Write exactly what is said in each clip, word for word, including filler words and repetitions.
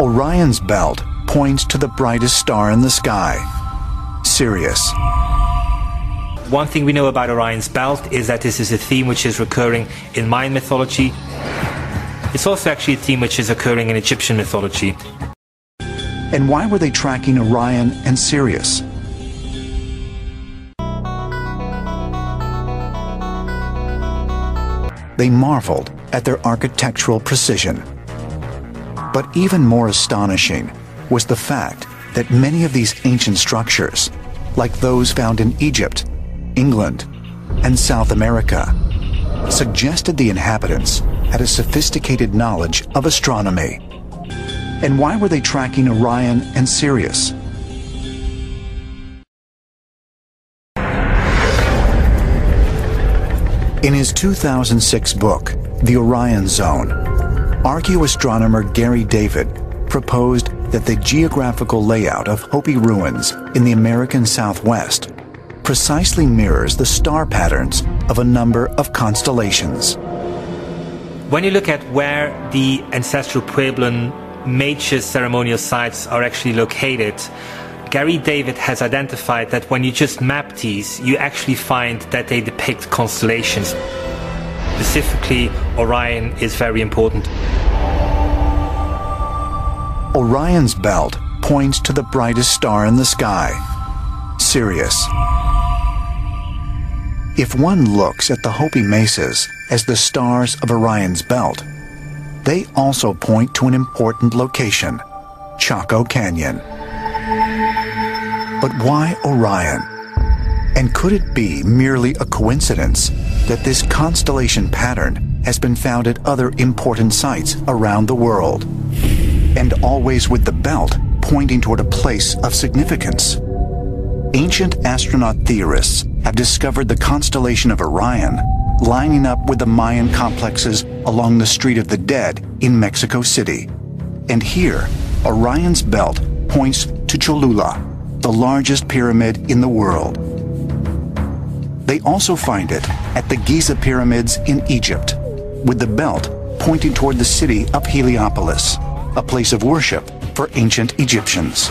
Orion's belt points to the brightest star in the sky, Sirius. One thing we know about Orion's belt is that this is a theme which is recurring in Mayan mythology. It's also actually a theme which is occurring in Egyptian mythology. And why were they tracking Orion and Sirius? They marveled at their architectural precision. But even more astonishing was the fact that many of these ancient structures, like those found in Egypt, England, and South America, suggested the inhabitants had a sophisticated knowledge of astronomy. And why were they tracking Orion and Sirius? In his two thousand six book, The Orion Zone, archaeoastronomer Gary David proposed that the geographical layout of Hopi ruins in the American Southwest precisely mirrors the star patterns of a number of constellations. When you look at where the ancestral Puebloan major ceremonial sites are actually located, Gary David has identified that when you just map these, you actually find that they depict constellations. Specifically, Orion is very important. Orion's belt points to the brightest star in the sky, Sirius. If one looks at the Hopi mesas as the stars of Orion's belt, they also point to an important location, Chaco Canyon. But why Orion? And could it be merely a coincidence that this constellation pattern has been found at other important sites around the world, and always with the belt pointing toward a place of significance? Ancient astronaut theorists have discovered the constellation of Orion lining up with the Mayan complexes along the Street of the Dead in Mexico City. And here, Orion's belt points to Cholula, the largest pyramid in the world. They also find it at the Giza pyramids in Egypt, with the belt pointing toward the city of Heliopolis, a place of worship for ancient Egyptians.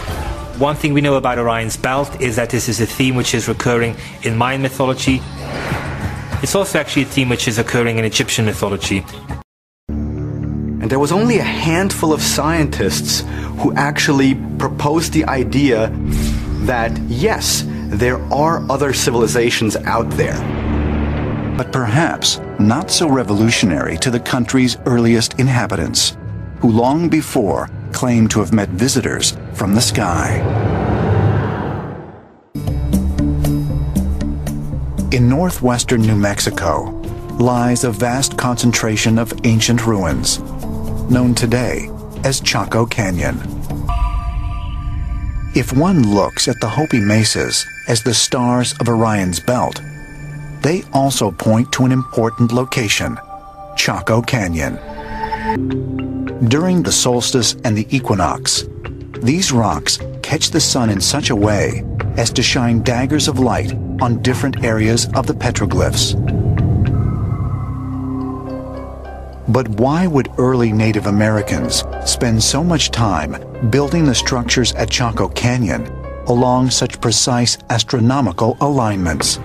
One thing we know about Orion's belt is that this is a theme which is recurring in Mayan mythology. It's also actually a theme which is occurring in Egyptian mythology. And there was only a handful of scientists who actually proposed the idea that, yes, there are other civilizations out there. But perhaps not so revolutionary to the country's earliest inhabitants, who long before claimed to have met visitors from the sky. In northwestern New Mexico lies a vast concentration of ancient ruins, known today as Chaco Canyon. If one looks at the Hopi mesas as the stars of Orion's belt, they also point to an important location, Chaco Canyon. During the solstice and the equinox, these rocks catch the sun in such a way as to shine daggers of light on different areas of the petroglyphs. But why would early Native Americans spend so much time building the structures at Chaco Canyon along such precise astronomical alignments?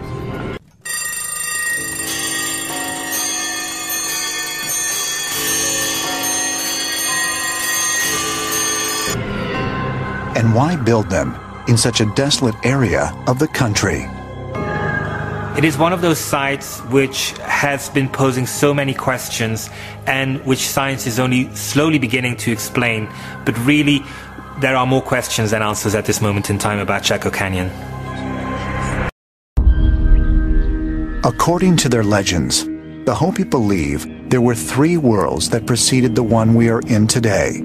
And why build them in such a desolate area of the country? It is one of those sites which has been posing so many questions and which science is only slowly beginning to explain. But really, there are more questions than answers at this moment in time about Chaco Canyon. According to their legends, the Hopi believe there were three worlds that preceded the one we are in today.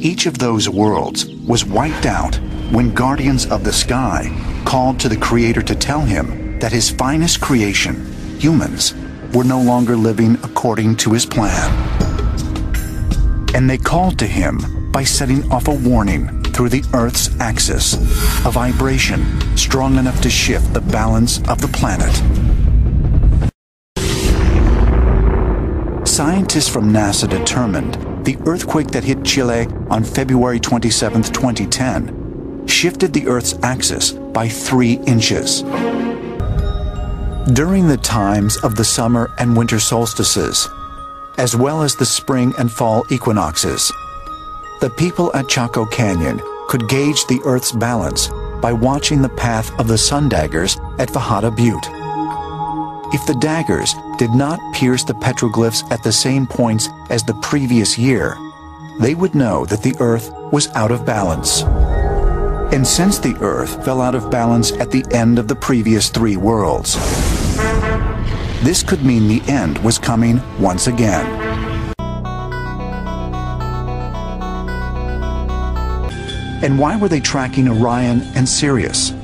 Each of those worlds was wiped out when guardians of the sky called to the Creator to tell him that his finest creation, humans, were no longer living according to his plan. And they called to him by setting off a warning through the Earth's axis, a vibration strong enough to shift the balance of the planet. Scientists from NASA determined the earthquake that hit Chile on February twenty-seventh, twenty ten, shifted the Earth's axis by three inches. During the times of the summer and winter solstices, as well as the spring and fall equinoxes, the people at Chaco Canyon could gauge the Earth's balance by watching the path of the sun daggers at Fajada Butte. If the daggers did not pierce the petroglyphs at the same points as the previous year, they would know that the Earth was out of balance. And since the Earth fell out of balance at the end of the previous three worlds, this could mean the end was coming once again. And why were they tracking Orion and Sirius?